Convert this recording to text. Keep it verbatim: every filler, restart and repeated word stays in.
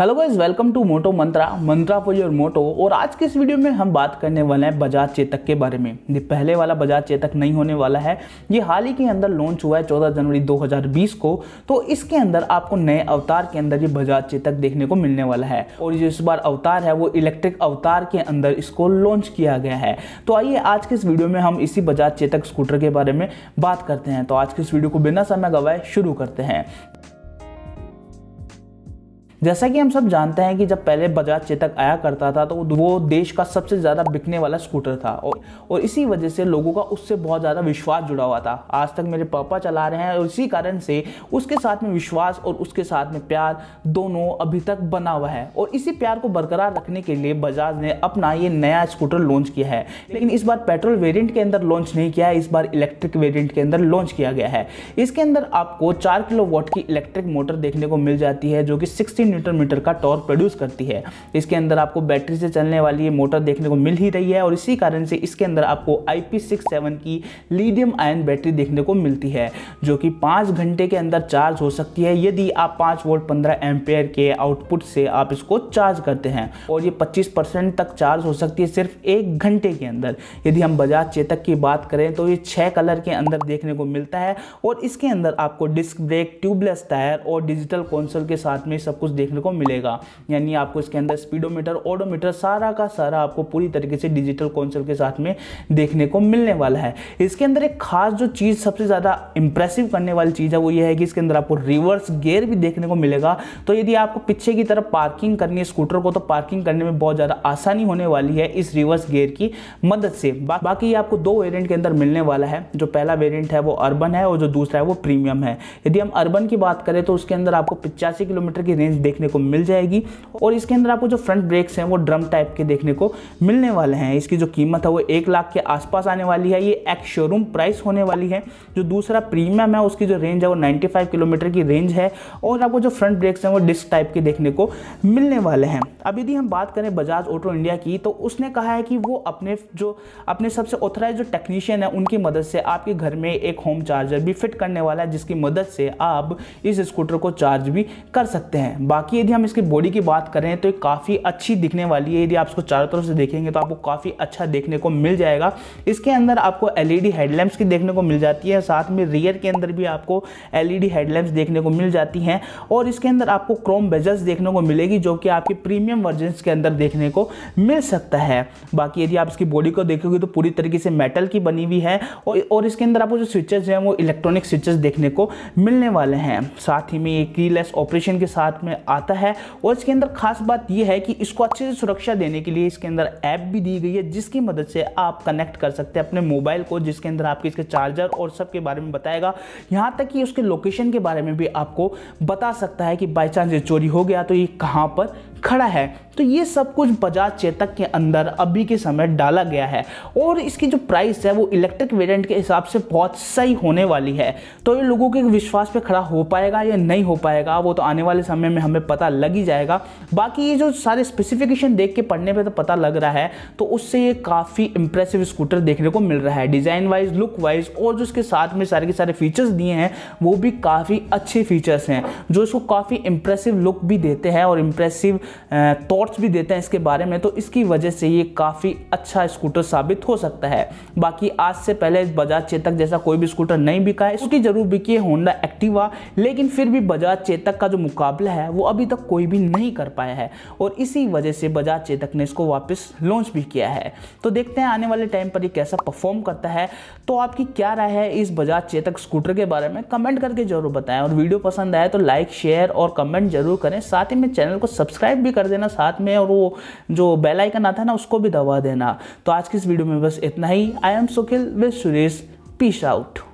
Hello guys, welcome to motto mantra mantra for your moto. और आज के इस वीडियो में हम बात करने वाले हैं बजाज चेतक के बारे में। ये पहले वाला बजाज चेतक नहीं होने वाला है, ये हाल ही के अंदर लॉन्च हुआ है चौदह जनवरी दो हज़ार बीस को। तो इसके अंदर आपको नए अवतार के अंदर ये बजाज चेतक देखने को मिलने वाला है। और जो इस बार अवतार है वो इलेक्ट्रिक अवतार के अंदर इसको लॉन्च किया गया है। तो आइए आज के इस वीडियो में हम इसी बजाज चेतक स्कूटर के बारे में बात करते हैं। तो आज के इस वीडियो को बिना समय गवाए शुरू करते हैं। जैसा कि हम सब जानते हैं कि जब पहले बजाज चेतक आया करता था तो वो देश का सबसे ज़्यादा बिकने वाला स्कूटर था और, और इसी वजह से लोगों का उससे बहुत ज़्यादा विश्वास जुड़ा हुआ था। आज तक मेरे पापा चला रहे हैं और इसी कारण से उसके साथ में विश्वास और उसके साथ में प्यार दोनों अभी तक बना हुआ है। और इसी प्यार को बरकरार रखने के लिए बजाज ने अपना ये नया स्कूटर लॉन्च किया है। लेकिन इस बार पेट्रोल वेरियंट के अंदर लॉन्च नहीं किया है, इस बार इलेक्ट्रिक वेरियंट के अंदर लॉन्च किया गया है। इसके अंदर आपको चार किलो वाट की इलेक्ट्रिक मोटर देखने को मिल जाती है जो कि सिक्सटी न्यूटन मीटर का टॉर्क प्रोड्यूस करती है। इसके अंदर आपको बैटरी से चलने वाली ये मोटर देखने को मिल ही रही है और इसी कारण से इसके अंदर आपको आई पी सिक्सटी सेवन की लीडियम आयन बैटरी देखने को मिलती है जो कि पाँच घंटे के अंदर चार्ज हो सकती है यदि आप पाँच वोल्ट पंद्रह एम्पेयर के आउटपुट से आप इसको चार्ज करते हैं। और ये पच्चीस परसेंट तक चार्ज हो सकती है सिर्फ एक घंटे के अंदर। यदि हम बजाज चेतक की बात करें तो ये छः कलर के अंदर देखने को मिलता है और इसके अंदर आपको डिस्क ब्रेक, ट्यूबलेस टायर और डिजिटल कंसोल के साथ में सब कुछ देखने को मिलेगा। यानी आपको इसके अंदर स्पीडोमीटर, ओडोमीटर सारा का सारा आपको पूरी तरीके से डिजिटल कंसोल के साथ में देखने को मिलने वाला है। इसके अंदर एक खास जो चीज़ सबसे ज़्यादा इंप्रेसिव करने वाली चीज़ है वो ये है कि इसके अंदर आपको रिवर्स गियर भी देखने को मिलेगा। तो यदि आपको पीछे की तरफ पार्किंग करनी है स्कूटर को तो पार्किंग करने में बहुत ज़्यादा आसानी होने वाली है इस रिवर्स गियर की मदद से। बा, बाकी आपको दो वेरियंट के अंदर मिलने वाला है। जो पहला वेरियंट है वो अर्बन है और जो दूसरा है वो प्रीमियम है। यदि हम अर्बन की बात करें तो उसके अंदर आपको पचासी किलोमीटर की रेंज देखने को मिल जाएगी और इसके अंदर आपको जो फ्रंट ब्रेक्स हैं वो ड्रम टाइप के देखने को मिलने वाले हैं। इसकी जो कीमत है वो एक लाख के आसपास आने वाली है, ये एक्स शोरूम प्राइस होने वाली है। जो दूसरा प्रीमियम है उसकी जो रेंज है वो पचानवे किलोमीटर की रेंज है और आपको जो फ्रंट ब्रेक्स हैं वो डिस्क टाइप के देखने को मिलने वाले हैं। अब यदि हम बात करें बजाज ऑटो इंडिया की तो उसने कहा है कि वो अपने जो अपने सबसे ऑथराइज जो टेक्नीशियन है उनकी मदद से आपके घर में एक होम चार्जर भी फिट करने वाला है जिसकी मदद से आप इस स्कूटर को चार्ज भी कर सकते हैं। बाकी यदि हम इसकी बॉडी की बात करें तो ये काफ़ी अच्छी दिखने वाली है। यदि आप इसको चारों तरफ से देखेंगे तो आपको काफ़ी अच्छा देखने को मिल जाएगा। इसके अंदर आपको एलईडी हेडलैम्प्स की देखने को मिल जाती है, साथ में रियर के अंदर भी आपको एलईडी हेडलैम्प्स देखने को मिल जाती हैं। और इसके अंदर आपको क्रोम बेजल्स देखने को मिलेगी जो कि आपके प्रीमियम वर्जन के अंदर देखने को मिल सकता है। बाकी यदि आप इसकी बॉडी को देखोगे तो पूरी तरीके से मेटल की बनी हुई है और इसके अंदर आपको जो स्विचेज हैं वो इलेक्ट्रॉनिक स्विचेज देखने को मिलने वाले हैं। साथ ही में ये कीलेस ऑपरेशन के साथ में आता है और इसके अंदर खास बात यह है कि इसको अच्छे से सुरक्षा देने के लिए इसके अंदर ऐप भी दी गई है जिसकी मदद से आप कनेक्ट कर सकते हैं अपने मोबाइल को, जिसके अंदर आपके इसके चार्जर और सब के बारे में बताएगा। यहाँ तक कि उसके लोकेशन के बारे में भी आपको बता सकता है कि बाई चांस ये चोरी हो गया तो ये कहाँ पर खड़ा है। तो ये सब कुछ बजाज चेतक के अंदर अभी के समय डाला गया है और इसकी जो प्राइस है वो इलेक्ट्रिक वेरिएंट के हिसाब से बहुत सही होने वाली है। तो ये लोगों के विश्वास पे खड़ा हो पाएगा या नहीं हो पाएगा वो तो आने वाले समय में हमें पता लग ही जाएगा। बाकी ये जो सारे स्पेसिफिकेशन देख के पढ़ने पे तो पता लग रहा है, तो उससे ये काफ़ी इंप्रेसिव स्कूटर देखने को मिल रहा है। डिज़ाइन वाइज, लुक वाइज और जो इसके साथ में सारे के सारे फीचर्स दिए हैं वो भी काफ़ी अच्छे फीचर्स हैं जो इसको काफ़ी इंप्रेसिव लुक भी देते हैं और इंप्रेसिव थॉट्स भी देते हैं इसके बारे में। तो इसकी वजह से ये काफ़ी अच्छा स्कूटर साबित हो सकता है। बाकी आज से पहले इस बजाज चेतक जैसा कोई भी स्कूटर नहीं बिका है। इसकी जरूर बिकी है होंडा एक्टिवा, लेकिन फिर भी बजाज चेतक का जो मुकाबला है वो अभी तक कोई भी नहीं कर पाया है और इसी वजह से बजाज चेतक ने इसको वापस लॉन्च भी किया है। तो देखते हैं आने वाले टाइम पर ये कैसा परफॉर्म करता है। तो आपकी क्या राय है इस बजाज चेतक स्कूटर के बारे में, कमेंट करके जरूर बताएं। और वीडियो पसंद आए तो लाइक, शेयर और कमेंट जरूर करें। साथ ही में चैनल को सब्सक्राइब भी कर देना साथ में, और वो जो बेल आइकन आता है ना उसको भी दबा देना। तो आज की इस वीडियो में बस इतना ही। I am Sukhil with Suresh, peace out.